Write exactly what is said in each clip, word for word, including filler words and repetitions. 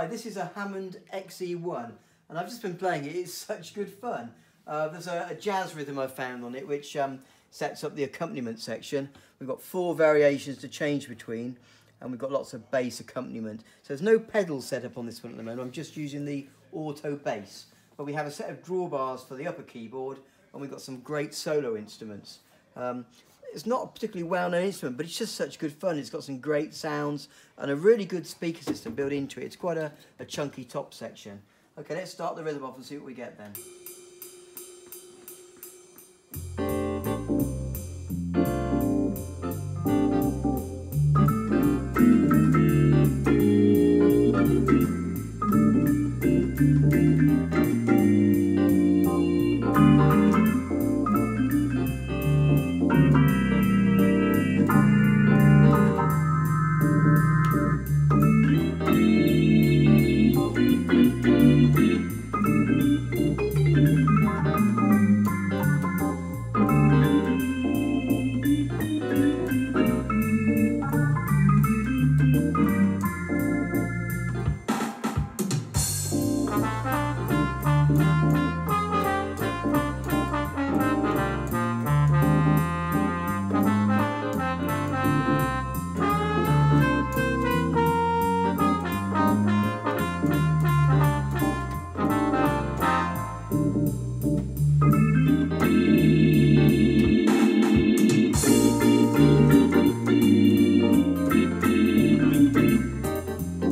Hi, this is a Hammond X E one, and I've just been playing it. It's such good fun. Uh, there's a, a jazz rhythm I found on it, which um, sets up the accompaniment section. We've got four variations to change between, and we've got lots of bass accompaniment. So there's no pedal set up on this one at the moment. I'm just using the auto bass, but we have a set of drawbars for the upper keyboard, and we've got some great solo instruments. Um, It's not a particularly well-known instrument, but it's just such good fun. It's got some great sounds and a really good speaker system built into it. It's quite a, a chunky top section. Okay, let's start the rhythm off and see what we get then.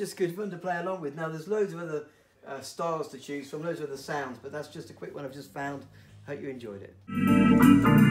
Just good fun to play along with. Now there's loads of other uh, styles to choose from, loads of other sounds, but that's just a quick one I've just found. Hope you enjoyed it.